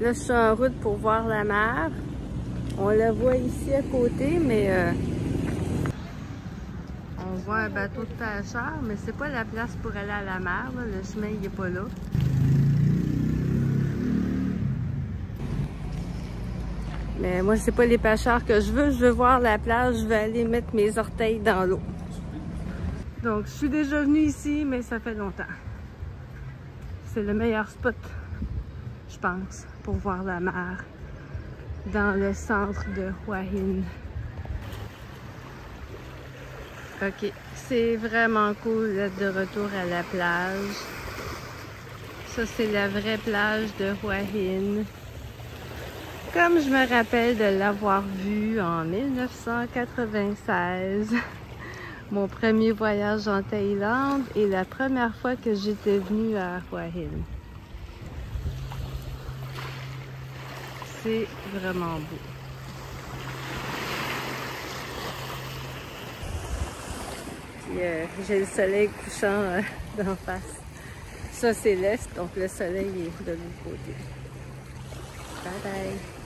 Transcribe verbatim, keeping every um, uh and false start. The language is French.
Là, je suis en route pour voir la mer. On la voit ici à côté, mais euh, on voit un bateau de pêcheur, mais c'est pas la place pour aller à la mer. Là. Le chemin, il est pas là. Mais moi, c'est pas les pêcheurs que je veux. Je veux voir la plage. Je vais aller mettre mes orteils dans l'eau. Donc, je suis déjà venue ici, mais ça fait longtemps. C'est le meilleur spot, je pense, pour voir la mer dans le centre de Hua Hin. OK, c'est vraiment cool d'être de retour à la plage. Ça, c'est la vraie plage de Hua Hin. Comme je me rappelle de l'avoir vue en mille neuf cent quatre-vingt-seize. Mon premier voyage en Thaïlande et la première fois que j'étais venue à Hua Hin. C'est vraiment beau. Puis euh, j'ai le soleil couchant euh, d'en face. Ça, c'est l'est, donc le soleil est de l'autre côté. Bye bye!